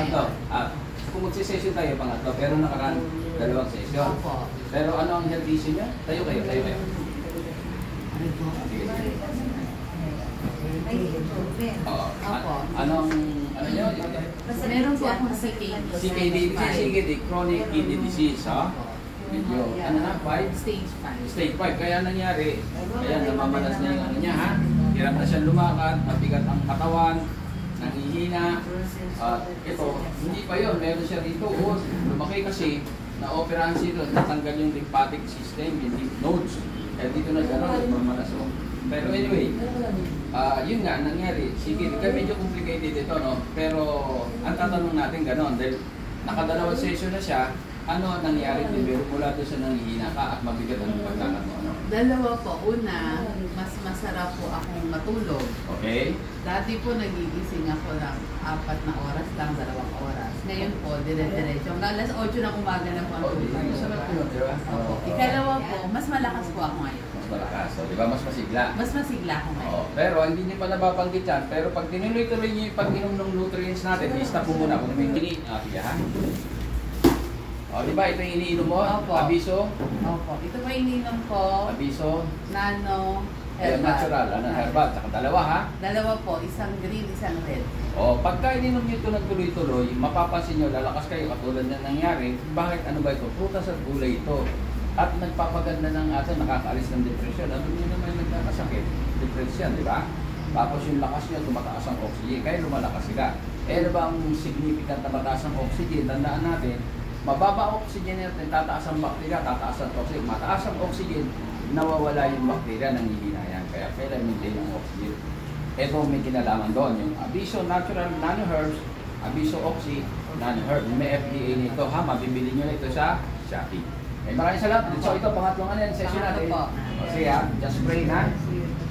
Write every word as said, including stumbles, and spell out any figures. na ito. Ah, kung magsisession tayo pang ato, pero nakaraan dalawang session. Pero ano ang health issue niya? Tayo kayo, tayo kayo. Oo. Anong, ano niyo? Meron po akong C K D. C K D, chronic kidney disease, ha? Medyo, ano na, five? Stage five. Stage five, kaya nangyari. Kaya namamalas niya yung ano niya, ha? Hirap na siya lumakad, mabigat ang katawan, nanghihina. At ito, hindi pa yun, meron siya rito. O, lumaki kasi, na-operahan siya doon, natanggal yung lymphatic system, yung lymph nodes. Kaya dito na gano'n, namamalas. Pero anyway, uh, yun nga, nangyari. Sige, kaya medyo complicated ito, no? Pero, ang tatanong natin gano'n, dahil nakadalawang session na siya, ano nangyari din pero mula doon sa nanghihina ka at mabigat ang pagkakat mo? Ano? Dalawa po. Una, mas masarap po akong matulog. Okay. Dati po nagigising ako ng apat na oras lang, dalawang oras. Ngayon po, dire-diretso. Hanggang alas otso na umaga na po ang tulog. Oh, masarap po, di ba? Opo. Ikalawa po, mas malakas po ako ngayon. Mas malakas. So, di ba? Mas masigla. Mas masigla ako ngayon. Oh, pero hindi niyo pa nababanggit yan. Pero pag tinuloy-tuloy niyo yung pag-inom ng nutrients natin, i-stop po muna kung may kini. Ah, pila ha? O, di ba? Ito yung iniinom mo? Opo. Aviso? Opo. Ito po yung iniinom ko. Aviso? Nano. Herbal. Natural. Nanoherbal. Saka dalawa, ha? Dalawa po. Isang green, isang red. O, pagka iniinom nyo ito ng tuloy-tuloy, mapapansin nyo, lalakas kayo katulad na nangyari. Bakit? Ano ba ito? Prutas at gulay ito. At nagpapaganda ng ato, nakakaalis ng depression. Ano nyo naman nagkakasakit? Depression, di ba? Tapos yung lakas nyo, tumataas ang oxygen. Kaya lumalakas sila. Eh, ano ba ang significant na mataas ang oxygen? Tandaan natin, mababa ang oxygen natin, tataas ang bakterya, tataas ang oxygen. Mataas ang oxygen, nawawala yung bakterya, nanghihina yan. Kaya kailangan maintain ang oxygen. Ito may kinalaman doon, yung Aviso Natural Nanoherbs, Aviso Oxy Nanoherbs. May F D A nito, ha? Mabibili nyo nito sa Shopee. Eh, maraming salamat. So ito, pangatlong ano yan, session natin. Kasi ha, just pray na.